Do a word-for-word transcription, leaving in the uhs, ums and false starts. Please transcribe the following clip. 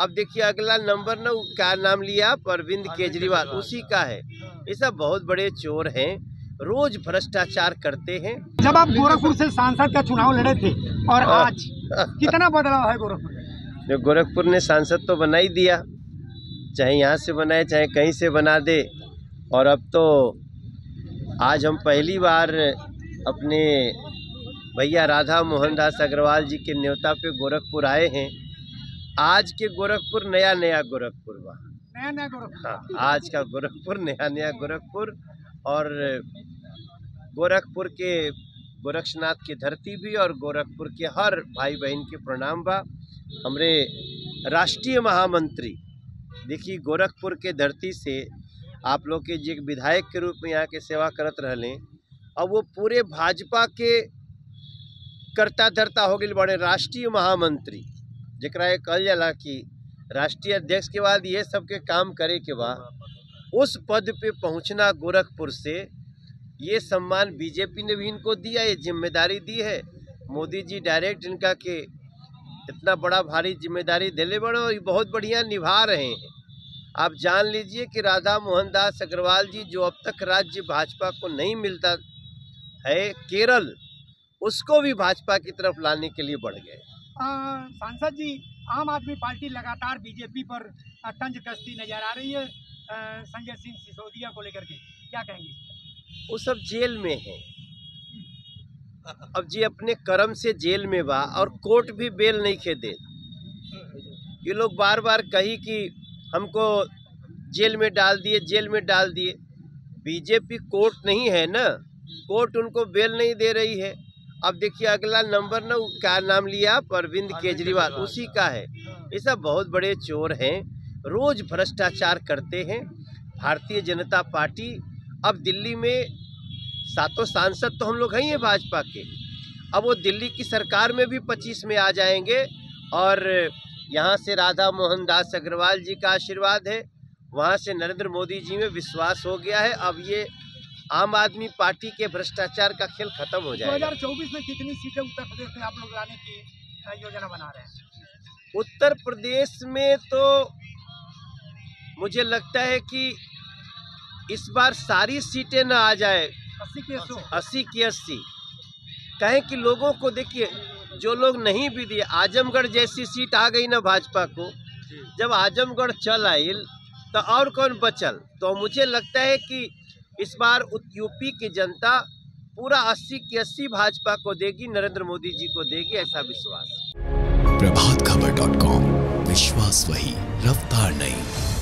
अब देखिए अगला नंबर ना क्या नाम लिया, अरविंद केजरीवाल, उसी का है। ये सब बहुत बड़े चोर हैं, रोज भ्रष्टाचार करते हैं। जब आप गोरखपुर से सांसद का चुनाव लड़े थे और आज कितना बदलाव है गोरखपुर? गोरखपुर ने सांसद तो बना ही दिया, चाहे यहाँ से बनाए चाहे कहीं से बना दे। और अब तो आज हम पहली बार अपने भैया राधा मोहनदास अग्रवाल जी के न्योता पे गोरखपुर आए हैं। आज के गोरखपुर नया नया गोरखपुर हुआ, नया नया गोरखपुर। हाँ, आज का गोरखपुर नया नया गोरखपुर। और गोरखपुर के गोरक्षनाथ की धरती भी और गोरखपुर के हर भाई बहन के प्रणाम बा। हमरे राष्ट्रीय महामंत्री, देखिए गोरखपुर के धरती से आप लोग के जी विधायक के रूप में यहाँ के सेवा करत रहें, और वो पूरे भाजपा के कर्ता धर्ता हो गए बड़े राष्ट्रीय महामंत्री, जरा कहल जाला कि राष्ट्रीय अध्यक्ष के बाद ये सबके काम करे के बाद उस पद पे पहुँचना गोरखपुर से। ये सम्मान बीजेपी ने भी इनको दिया, ये जिम्मेदारी दी है। मोदी जी डायरेक्ट इनका के इतना बड़ा भारी जिम्मेदारी दिले बड़े, और ये बहुत बढ़िया निभा रहे हैं। आप जान लीजिए कि राधा मोहनदास अग्रवाल जी जो अब तक राज्य भाजपा को नहीं मिलता है, केरल, उसको भी भाजपा की तरफ लाने के लिए बढ़ गए। सांसद जी, आम आदमी पार्टी लगातार बीजेपी पर तंज कसती नजर आ रही है, संजय सिंह सिसोदिया को लेकर के क्या कहेंगे? वो सब जेल में है, अब जी अपने कर्म से जेल में बा, और कोर्ट भी बेल नहीं खे दे। ये लोग बार बार कही कि हमको जेल में डाल दिए, जेल में डाल दिए। बीजेपी कोर्ट नहीं है ना, कोर्ट उनको बेल नहीं दे रही है। अब देखिए अगला नंबर ना क्या नाम लिया, अरविंद केजरीवाल, उसी का है। ये सब बहुत बड़े चोर हैं, रोज भ्रष्टाचार करते हैं। भारतीय जनता पार्टी, अब दिल्ली में सातों सांसद तो हम लोग हैं भाजपा के, अब वो दिल्ली की सरकार में भी पच्चीस में आ जाएंगे। और यहाँ से राधा मोहनदास अग्रवाल जी का आशीर्वाद है, वहाँ से नरेंद्र मोदी जी में विश्वास हो गया है। अब ये आम आदमी पार्टी के भ्रष्टाचार का खेल खत्म हो जाएगा। दो हज़ार चौबीस में कितनी सीटें उत्तर प्रदेश में आप लोग लाने की योजना बना रहे हैं? उत्तर प्रदेश में तो मुझे लगता है कि इस बार सारी सीटें ना आ जाए, अस्सी की अस्सी, कहें कि लोगों को देखिए जो लोग नहीं भी दिए। आजमगढ़ जैसी सीट आ गई ना भाजपा को, जब आजमगढ़ चल आयल तो और कौन बचल। तो मुझे लगता है कि इस बार यूपी की जनता पूरा अस्सी की अस्सी भाजपा को देगी, नरेंद्र मोदी जी को देगी, ऐसा विश्वास। प्रभात खबर डॉट कॉम, विश्वास वही, रफ्तार नहीं।